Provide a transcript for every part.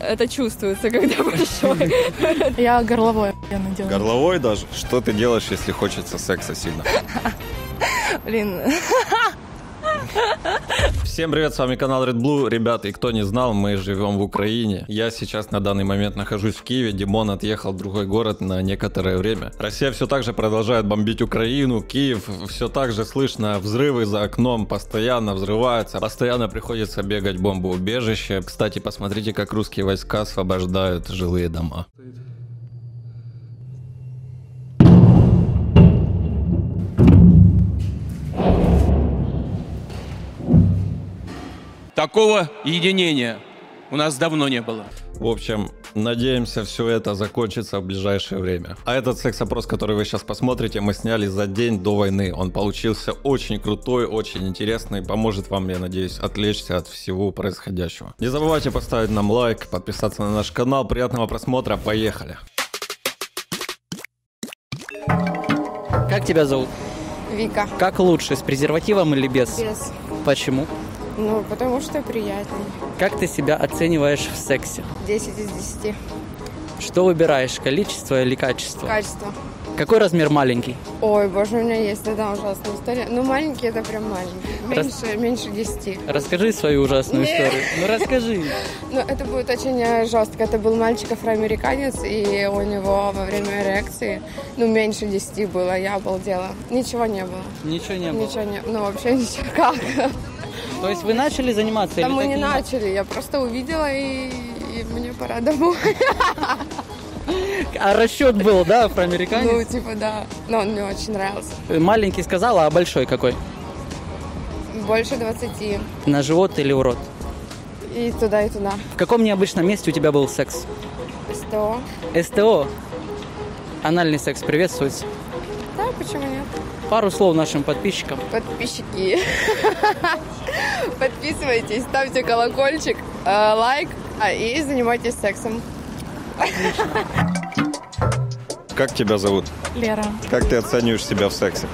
Это чувствуется, когда большой. Я горловой делаю. Горловой даже? Что ты делаешь, если хочется секса сильно? Блин. Всем привет, с вами канал Red Blue. Ребят, и кто не знал, мы живем в Украине. Я сейчас на данный момент нахожусь в Киеве. Димон отъехал в другой город на некоторое время. Россия все так же продолжает бомбить Украину, Киев. Все так же слышно взрывы за окном, постоянно взрываются. Постоянно приходится бегать в бомбоубежище. Кстати, посмотрите, как русские войска освобождают жилые дома. Такого единения у нас давно не было. В общем, надеемся, все это закончится в ближайшее время. А этот секс-опрос, который вы сейчас посмотрите, мы сняли за день до войны. Он получился очень крутой, очень интересный. Поможет вам, я надеюсь, отвлечься от всего происходящего. Не забывайте поставить нам лайк, подписаться на наш канал. Приятного просмотра, поехали. Как тебя зовут? Вика. Как лучше, с презервативом или без? Без. Почему? Ну, потому что приятный. Как ты себя оцениваешь в сексе? 10 из 10. Что выбираешь, количество или качество? Качество. Какой размер маленький? Ой, боже, у меня есть одна ужасная история. Ну, маленький — это прям маленький. Меньше 10. Расскажи свою ужасную историю. Ну, расскажи. Ну, это будет очень жестко. Это был мальчик афроамериканец, и у него во время эрекции, ну, меньше 10 было. Я обалдела. Ничего не было. Ничего не было? Ничего не было. Ну, вообще ничего. Как? То есть вы начали заниматься? Да, или мы не начали, я просто увидела, и мне пора домой. А расчет был, да, афроамериканец? Ну, типа, да, но он мне очень нравился. Маленький сказала, а большой какой? Больше 20. На живот или в рот? И туда, и туда. В каком необычном месте у тебя был секс? СТО. СТО? Анальный секс приветствуется? Да, почему нет? Пару слов нашим подписчикам. Подписчики. Подписывайтесь, ставьте колокольчик, лайк и занимайтесь сексом. Как тебя зовут? Лера. Как ты оцениваешь себя в сексе?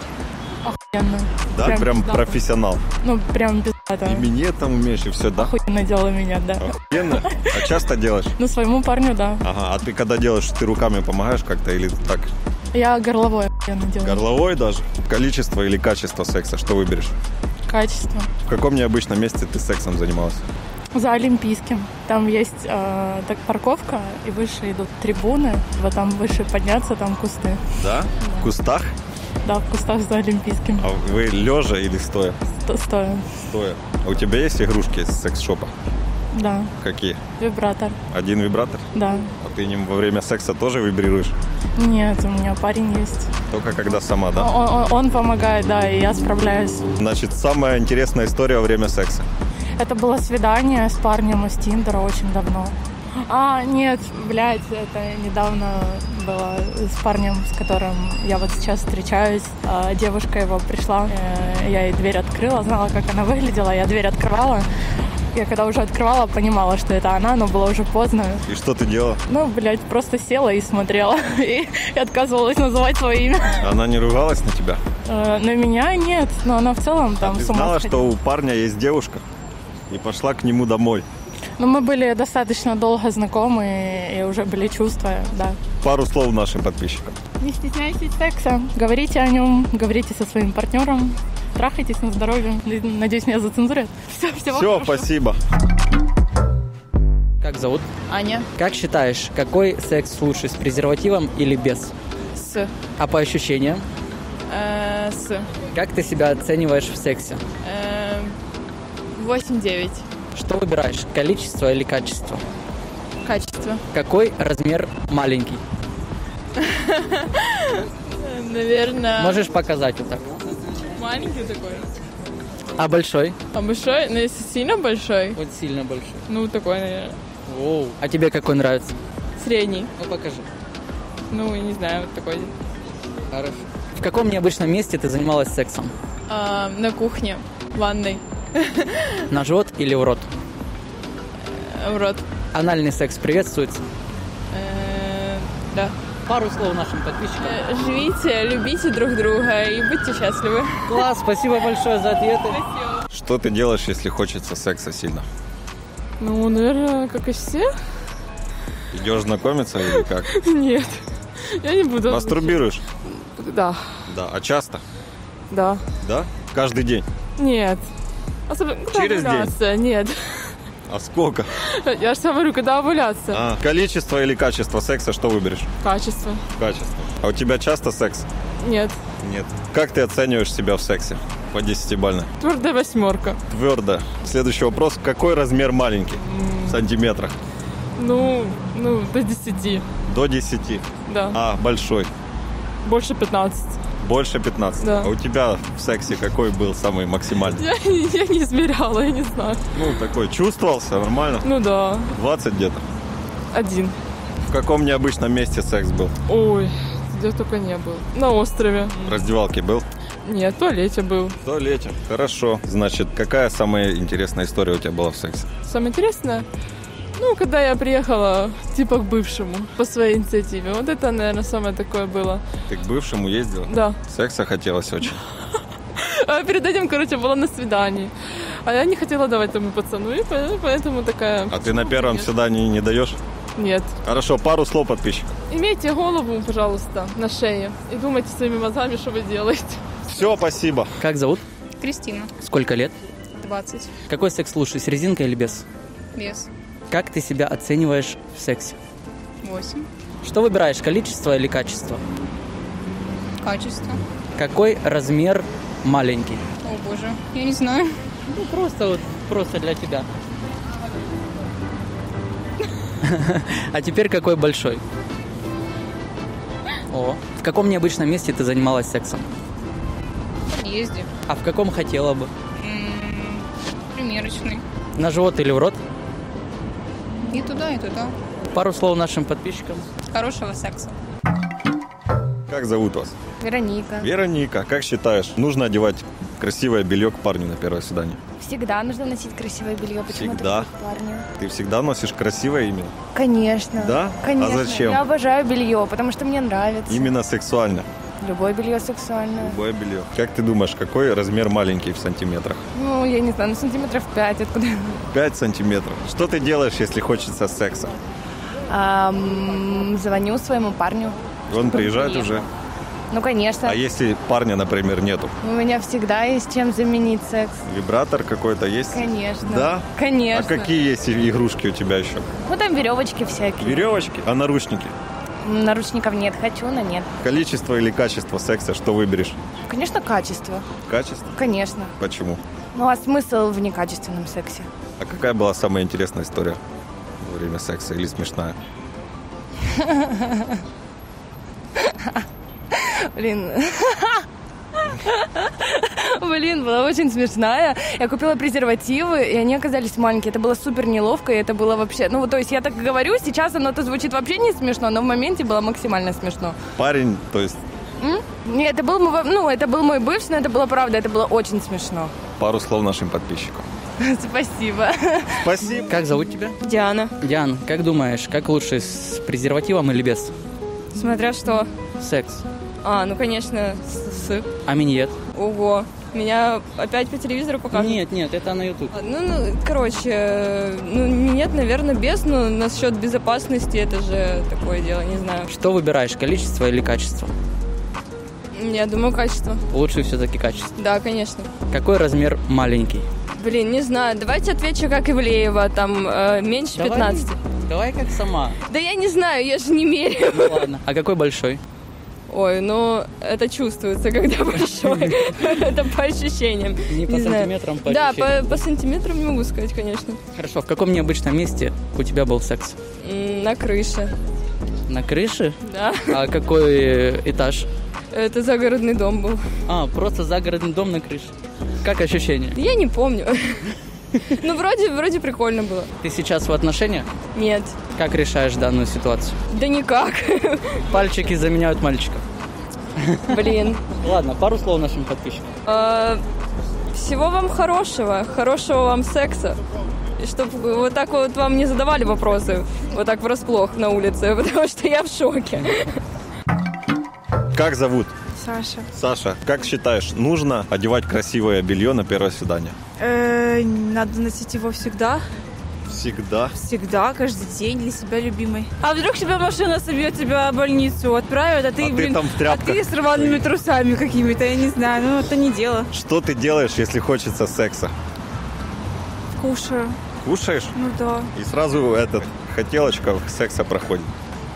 Охуенно. Да, прям профессионал. Ну, прям без этого. И меня там умеешь, и все, да? Охуенно делала меня, да. Охуенно? А часто делаешь? Ну, своему парню, да. Ага, а ты когда делаешь, ты руками помогаешь как-то или так? Я горловой делаю. Горловой даже? Количество или качество секса? Что выберешь? Качество. В каком необычном месте ты сексом занималась? За Олимпийским. Там есть так, парковка, и выше идут трибуны. Вот там выше подняться, там кусты. Да? Да. В кустах? Да, в кустах за Олимпийским. А вы лежа или стоя? Стоя. Стоя. А у тебя есть игрушки из секс-шопа? Да. Какие? Вибратор. Один вибратор? Да. А ты им во время секса тоже вибрируешь? Нет, у меня парень есть. Только когда сама, да? Он помогает, да, и я справляюсь. Значит, самая интересная история во время секса? Это было свидание с парнем из Тиндера очень давно. А, нет, блядь, это недавно было с парнем, с которым я вот сейчас встречаюсь. Девушка его пришла, я ей дверь открыла, знала, как она выглядела, я дверь открывала. Я когда уже открывала, понимала, что это она, но было уже поздно. И что ты делала? Ну, блядь, просто села и смотрела. И отказывалась называть свое имя. Она не ругалась на тебя? На меня нет, но она в целом там с ума сходила. А ты знала, что у парня есть девушка? И пошла к нему домой? Ну, мы были достаточно долго знакомы, и уже были чувства, да. Пару слов нашим подписчикам. Не стесняйтесь секса, говорите о нем, говорите со своим партнером. Трахайтесь на здоровье. Надеюсь, меня зацензурят. Все, спасибо. Как зовут? Аня. Как считаешь, какой секс лучше, с презервативом или без? С. А по ощущениям? С. Как ты себя оцениваешь в сексе? 8-9. Что выбираешь, количество или качество? Качество. Какой размер маленький? Наверное... Можешь показать вот так? Маленький такой. А большой? А большой? Ну, если сильно большой. Вот сильно большой. Ну, такой, наверное. Воу. А тебе какой нравится? Средний. Ну, покажи. Ну, не знаю, вот такой. Хорошо. В каком необычном месте ты занималась сексом? На кухне, в ванной. На живот или в рот? В рот. Анальный секс приветствуется? Да. Пару слов нашим подписчикам. Живите, любите друг друга и будьте счастливы. Класс, спасибо большое за ответы. Спасибо. Что ты делаешь, если хочется секса сильно? Ну, наверное, как и все. Идешь знакомиться или как? Нет, я не буду. Мастурбируешь? Да. Да, а часто? Да. Да? Каждый день? Нет. Особенно через день? Нет. А сколько? Я же говорю, когда овуляция. А, количество или качество секса, что выберешь? Качество. Качество. А у тебя часто секс? Нет. Нет. Как ты оцениваешь себя в сексе? По 10-бально. Твердая восьмерка. Твердая. Следующий вопрос. Какой размер маленький? В сантиметрах? Ну, до 10. До 10? Да. А большой? Больше 15. Больше 15? Да. А у тебя в сексе какой был самый максимальный? Я не измеряла, я не знаю. Ну, такой чувствовался, нормально? Ну, да. 20 где-то? 1. В каком необычном месте секс был? Ой, где только не был. На острове. В раздевалке был? Нет, в туалете был. В туалете. Хорошо. Значит, какая самая интересная история у тебя была в сексе? Самая интересная? Ну, когда я приехала, типа, к бывшему, по своей инициативе. Вот это, наверное, самое такое было. Ты к бывшему ездила? Да. Секса хотелось очень. А перед этим, короче, была на свидании. А я не хотела давать тому пацану, и поэтому такая... А ты на первом свидании не даешь? Нет. Хорошо, пару слов подписчикам. Имейте голову, пожалуйста, на шее. И думайте своими мозгами, что вы делаете. Все, спасибо. Как зовут? Кристина. Сколько лет? 20. Какой секс лучше, с резинкой или без? Без. Как ты себя оцениваешь в сексе? 8. Что выбираешь, количество или качество? Качество. Какой размер маленький? О боже, я не знаю. Ну просто для тебя. А теперь какой большой? О. В каком необычном месте ты занималась сексом? В подъезде. А в каком хотела бы? Примерочный. На живот или в рот? И туда, и туда. Пару слов нашим подписчикам. Хорошего секса. Как зовут вас? Вероника. Вероника, как считаешь, нужно одевать красивое белье к парню на первое свидание? Всегда нужно носить красивое белье. Почему всегда? К парню. Ты всегда носишь красивое именно? Конечно. Да? Конечно. А зачем? Я обожаю белье, потому что мне нравится. Именно сексуально? Любое белье сексуальное. Любое белье. Как ты думаешь, какой размер маленький в сантиметрах? Ну, я не знаю, ну, сантиметров 5. Откуда? 5 сантиметров. Что ты делаешь, если хочется секса? Звоню своему парню. Он приезжает уже? Ну, конечно. А если парня, например, нету? У меня всегда есть чем заменить секс. Вибратор какой-то есть? Конечно. Да? Конечно. А какие есть игрушки у тебя еще? Ну, там веревочки всякие. Веревочки? А наручники? Наручников нет, хочу, но нет. Количество или качество секса, что выберешь? Конечно, качество. Качество? Конечно. Почему? Ну, а смысл в некачественном сексе? А какая была самая интересная история во время секса или смешная? Блин, была очень смешная. Я купила презервативы, и они оказались маленькие. Это было супер неловко, и это было вообще... Ну, то есть я так говорю, сейчас оно-то звучит вообще не смешно, но в моменте было максимально смешно. Парень, то есть... Нет, это был мой бывший, но это было правда, это было очень смешно. Пару слов нашим подписчикам. Спасибо. Спасибо. Как зовут тебя? Диана. Диана, как думаешь, как лучше, с презервативом или без? Смотря что. Секс. А, ну, конечно, с... А миньет? Ого. Меня опять по телевизору показывают? Нет, это на YouTube. Нет, наверное, без, но насчет безопасности это же такое дело, не знаю. Что выбираешь, количество или качество? Я думаю, качество. Лучше все-таки качество? Да, конечно. Какой размер маленький? Блин, не знаю, давайте отвечу как Ивлеева, там меньше 15. Давай как сама. Да я не знаю, я же не меряю. Ну ладно, а какой большой? Ой, ну, это чувствуется, когда большой. Это по ощущениям. Не по сантиметрам, по ощущениям. Да, по сантиметрам не могу сказать, конечно. Хорошо, в каком необычном месте у тебя был секс? На крыше. На крыше? Да. А какой этаж? Это загородный дом был. А, просто загородный дом на крыше. Как ощущения? Я не помню. Ну, вроде прикольно было. Ты сейчас в отношениях? Нет. Как решаешь данную ситуацию? Да никак. Пальчики заменяют мальчиков. Блин. Ладно, пару слов нашим подписчикам. Всего вам хорошего. Хорошего вам секса. И чтобы вот так вот вам не задавали вопросы. Вот так врасплох на улице. Потому что я в шоке. Как зовут? Саша. Саша, как считаешь, нужно одевать красивое белье на первое свидание? Надо носить его всегда. Всегда. Всегда, каждый день для себя любимый. А вдруг тебя машина собьет, тебя в больницу отправят, а ты, блин, там в тряпках. А ты с рваными трусами какими-то, я не знаю, ну это не дело. Что ты делаешь, если хочется секса? Кушаю. Кушаешь? Ну да. И сразу хотелочка секса проходит?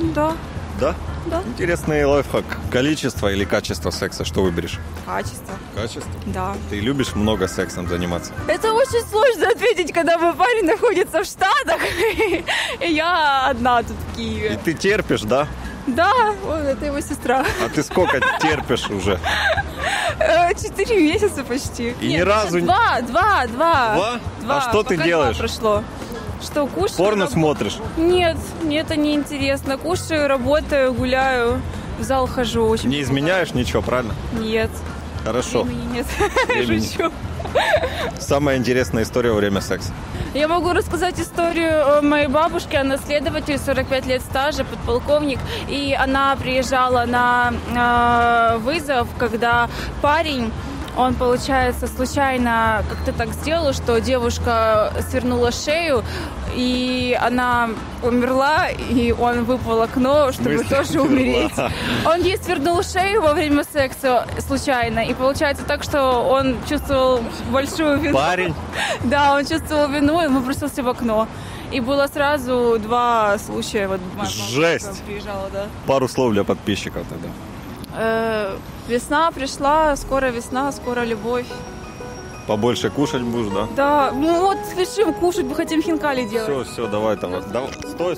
Да. Да? Да. Интересный лайфхак. Количество или качество секса, что выберешь? Качество. Качество? Да. Ты любишь много сексом заниматься? Это очень сложно ответить, когда мой парень находится в Штатах, и я одна тут в Киеве. И ты терпишь, да? Да, это его сестра. А ты сколько терпишь уже? 4 месяца почти. И ни разу... Два. А что ты делаешь? Прошло. Что, кушаю? Порно смотришь? Нет, мне это неинтересно. Кушаю, работаю, гуляю, в зал хожу. Очень не изменяешь ничего, правильно? Нет. Хорошо. Времени нет. Времени. Шучу. Самая интересная история во время секса. Я могу рассказать историю моей бабушки. Она следователь, 45 лет стажа, подполковник. И она приезжала на вызов, когда парень... Он, получается, случайно как-то так сделал, что девушка свернула шею, и она умерла, и он выпал в окно, чтобы тоже умереть. Он ей свернул шею во время секса случайно, и получается так, что он чувствовал большую вину. Парень? Да, он чувствовал вину, и он выбросился в окно. И было сразу 2 случая. Вот, жесть! Приезжала, да. Пару слов для подписчиков тогда. Весна пришла, скоро весна, скоро любовь. Побольше кушать будешь, да? Да, ну вот решим кушать, мы хотим хинкали делать. Все, давай там. Давай. Стой.